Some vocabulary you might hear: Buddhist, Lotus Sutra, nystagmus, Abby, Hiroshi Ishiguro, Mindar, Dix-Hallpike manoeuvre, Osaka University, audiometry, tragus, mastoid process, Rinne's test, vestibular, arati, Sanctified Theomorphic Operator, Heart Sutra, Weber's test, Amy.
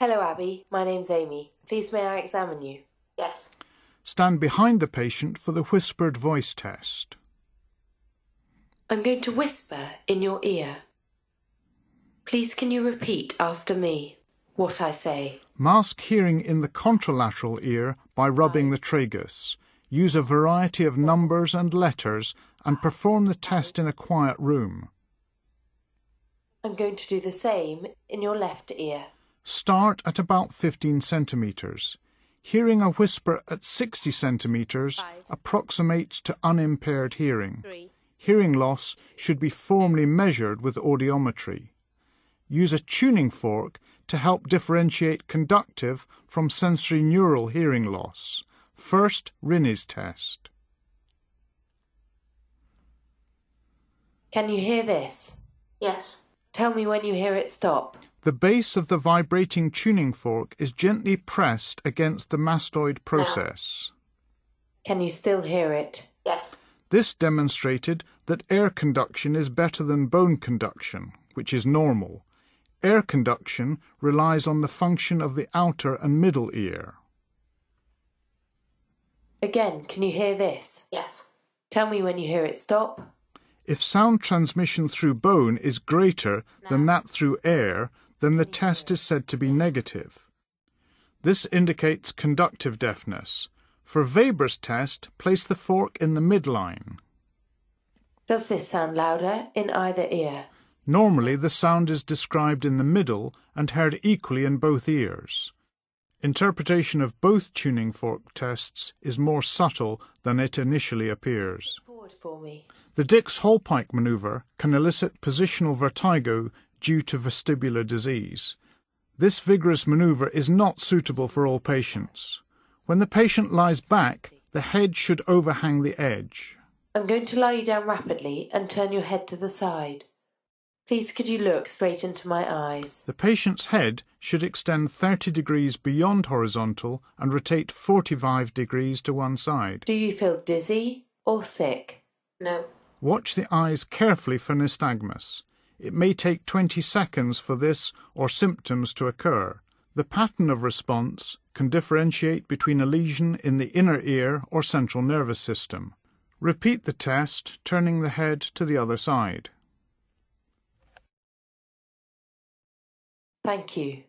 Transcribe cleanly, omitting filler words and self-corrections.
Hello, Abby. My name's Amy. Please may I examine you? Yes. Stand behind the patient for the whispered voice test. I'm going to whisper in your ear. Please can you repeat after me what I say? Mask hearing in the contralateral ear by rubbing the tragus. Use a variety of numbers and letters and perform the test in a quiet room. I'm going to do the same in your left ear. Start at about 15 centimetres. Hearing a whisper at 60 centimetres approximates to unimpaired hearing. Hearing loss should be formally measured with audiometry. Use a tuning fork to help differentiate conductive from sensory neural hearing loss. First, Rinne's test. Can you hear this? Yes. Tell me when you hear it stop. The base of the vibrating tuning fork is gently pressed against the mastoid process. Now. Can you still hear it? Yes. This demonstrated that air conduction is better than bone conduction, which is normal. Air conduction relies on the function of the outer and middle ear. Again, can you hear this? Yes. Tell me when you hear it stop. If sound transmission through bone is greater than that through air, then the test is said to be negative. This indicates conductive deafness. For Weber's test, place the fork in the midline. Does this sound louder in either ear? Normally, the sound is described in the middle and heard equally in both ears. Interpretation of both tuning fork tests is more subtle than it initially appears. The Dix-Hallpike manoeuvre can elicit positional vertigo due to vestibular disease. This vigorous manoeuvre is not suitable for all patients. When the patient lies back, the head should overhang the edge. I'm going to lie you down rapidly and turn your head to the side. Please could you look straight into my eyes? The patient's head should extend 30 degrees beyond horizontal and rotate 45 degrees to one side. Do you feel dizzy or sick? No. Watch the eyes carefully for nystagmus. It may take 20 seconds for this or symptoms to occur. The pattern of response can differentiate between a lesion in the inner ear or central nervous system. Repeat the test, turning the head to the other side. Thank you.